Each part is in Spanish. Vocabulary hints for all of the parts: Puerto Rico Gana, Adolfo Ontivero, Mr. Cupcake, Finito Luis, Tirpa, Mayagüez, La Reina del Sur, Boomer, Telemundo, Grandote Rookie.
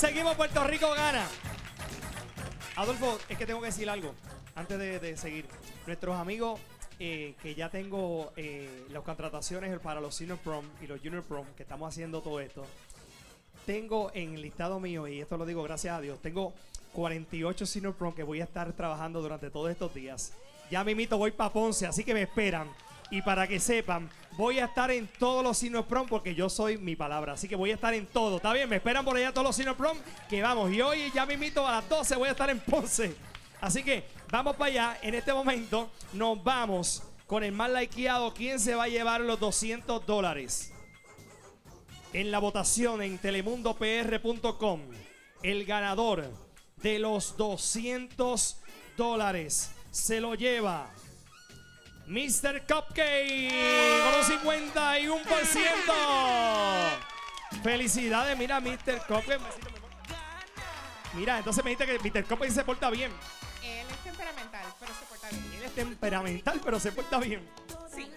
Seguimos, Puerto Rico Gana. Adolfo, es que tengo que decir algo antes de seguir. Nuestros amigos que ya tengo las contrataciones para los Senior Prom y los Junior Prom, que estamos haciendo todo esto. Tengo en el listado mío, y esto lo digo gracias a Dios, tengo 48 Senior Prom que voy a estar trabajando durante todos estos días. Ya mimito voy para Ponce, así que me esperan. Y para que sepan, voy a estar en todos los Senior Prom porque yo soy mi palabra. Así que voy a estar en todo, ¿está bien? Me esperan por allá todos los Senior Prom que vamos. Y hoy ya mimito a las 12 voy a estar en Ponce. Así que vamos para allá. En este momento nos vamos con el más likeado. ¿Quién se va a llevar los $200? En la votación en telemundopr.com, el ganador de los $200 se lo lleva Mr. Cupcake con un 51%. Felicidades, mira, Mr. Cupcake. Mira, entonces me dijiste que Mr. Cupcake se porta bien. Él es temperamental, pero se porta bien. Él es temperamental, pero se porta bien. Sí.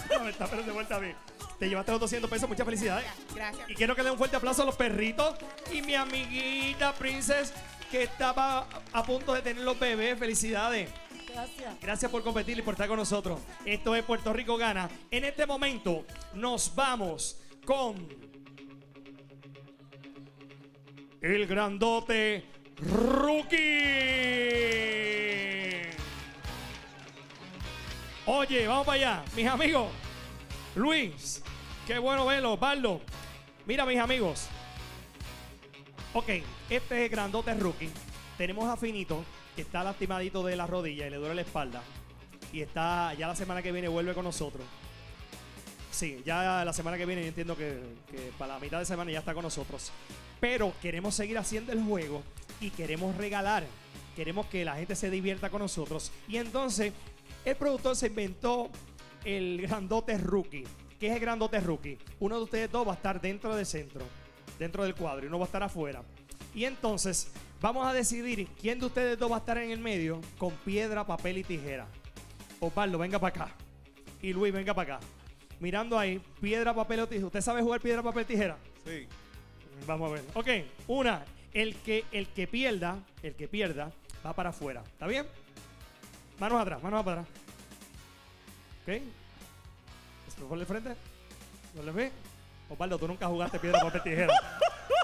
Temperamental, pero se porta bien. Te llevaste los $200, muchas felicidades. Gracias. Y quiero que le den un fuerte aplauso a los perritos y mi amiguita Princess, que estaba a punto de tener los bebés. Felicidades. Gracias. Gracias por competir y por estar con nosotros. Esto es Puerto Rico Gana. En este momento nos vamos con el Grandote Rookie. Oye, vamos para allá, mis amigos. Luis, qué bueno verlo, Barlo. Mira, mis amigos. Ok, este es el Grandote Rookie. Tenemos a Finito, que está lastimadito de la rodilla y le duele la espalda. Y está, ya la semana que viene vuelve con nosotros. Sí, ya la semana que viene yo entiendo que para la mitad de semana ya está con nosotros. Pero queremos seguir haciendo el juego y queremos regalar. Queremos que la gente se divierta con nosotros. Y entonces el productor se inventó el Grandote Rookie. ¿Qué es el Grandote Rookie? Uno de ustedes dos va a estar dentro del centro, dentro del cuadro, y uno va a estar afuera. Y entonces vamos a decidir quién de ustedes dos va a estar en el medio con piedra, papel y tijera. Osvaldo, venga para acá. Y Luis, venga para acá. Mirando ahí, piedra, papel o tijera. ¿Usted sabe jugar piedra, papel, tijera? Sí. Vamos a ver. Ok, una. El que pierda va para afuera. ¿Está bien? Manos atrás, manos para atrás. Ok. Ponle frente. ¿No le ve? Osvaldo, tú nunca jugaste piedra, papel, tijera.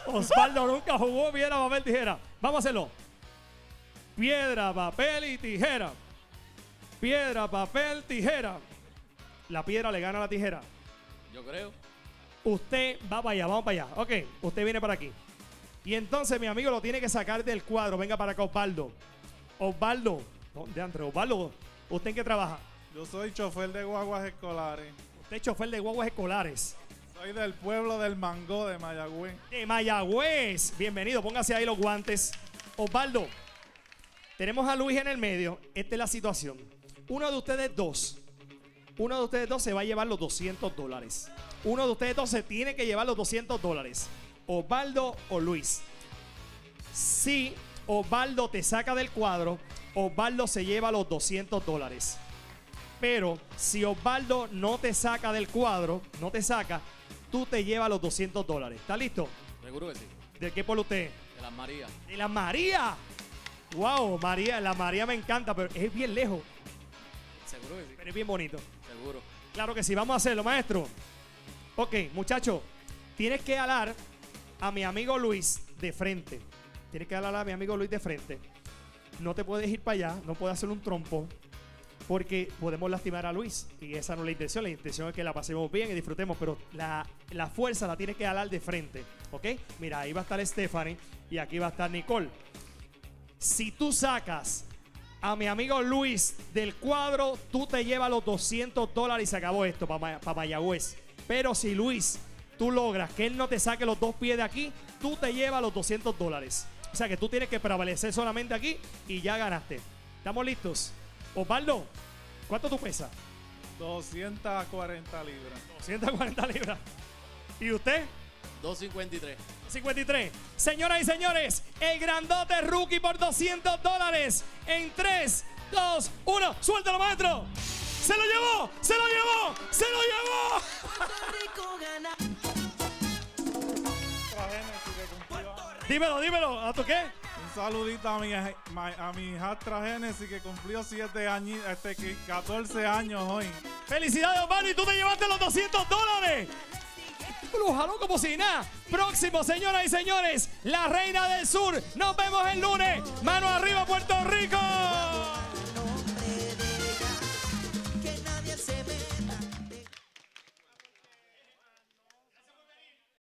Osvaldo nunca jugó piedra, papel, tijera. Vamos a hacerlo. Piedra, papel y tijera. Piedra, papel, tijera. La piedra le gana a la tijera. Yo creo. Usted va para allá, vamos para allá. Ok, usted viene para aquí. Y entonces mi amigo lo tiene que sacar del cuadro. Venga para acá, Osvaldo. Osvaldo. ¿Dónde antes? Osvaldo, ¿usted en qué trabaja? Yo soy chofer de guaguas escolares. Usted es chofer de guaguas escolares. Soy del pueblo del Mangó de Mayagüez. De Mayagüez. Bienvenido, póngase ahí los guantes. Osvaldo, tenemos a Luis en el medio. Esta es la situación. Uno de ustedes dos se va a llevar los $200. Uno de ustedes dos se tiene que llevar los $200. Osvaldo o Luis. Si Osvaldo te saca del cuadro, Osvaldo se lleva los $200. Pero si Osvaldo no te saca del cuadro, no te saca, tú te llevas los $200. ¿Está listo? Seguro que sí. ¿De qué pueblo usted? De las Marías. ¡De las Marías! ¡Wow! María, la María me encanta, pero es bien lejos. Seguro que sí. Pero es bien bonito. Seguro. Claro que sí, vamos a hacerlo, maestro. Ok, muchacho, tienes que alar a mi amigo Luis de frente. Tienes que alar a mi amigo Luis de frente. No te puedes ir para allá, no puedes hacer un trompo, porque podemos lastimar a Luis y esa no es la intención. La intención es que la pasemos bien y disfrutemos, pero la fuerza la tienes que jalar de frente, ¿ok? Mira, ahí va a estar Stephanie y aquí va a estar Nicole. Si tú sacas a mi amigo Luis del cuadro, tú te llevas los $200 y se acabó esto para Mayagüez. Pero si Luis, tú logras que él no te saque los dos pies de aquí, tú te llevas los $200. O sea que tú tienes que prevalecer solamente aquí y ya ganaste. ¿Estamos listos? Osvaldo, ¿cuánto tú pesas? 240 libras. 240 libras. ¿Y usted? 253. 253. Señoras y señores, el Grandote Rookie por $200. En 3, 2, 1. ¡Suéltalo, maestro! ¡Se lo llevó! ¡Se lo llevó! ¡Se lo llevó! Dímelo, dímelo. ¿A tu qué? Un saludito a mi hijastra Génesis, que cumplió 14 años hoy. ¡Felicidades, Osvaldo! Y tú te llevaste los $200. Lo jaló como si nada. Próximo, señoras y señores, La Reina del Sur. Nos vemos el lunes. Mano arriba, Puerto Rico.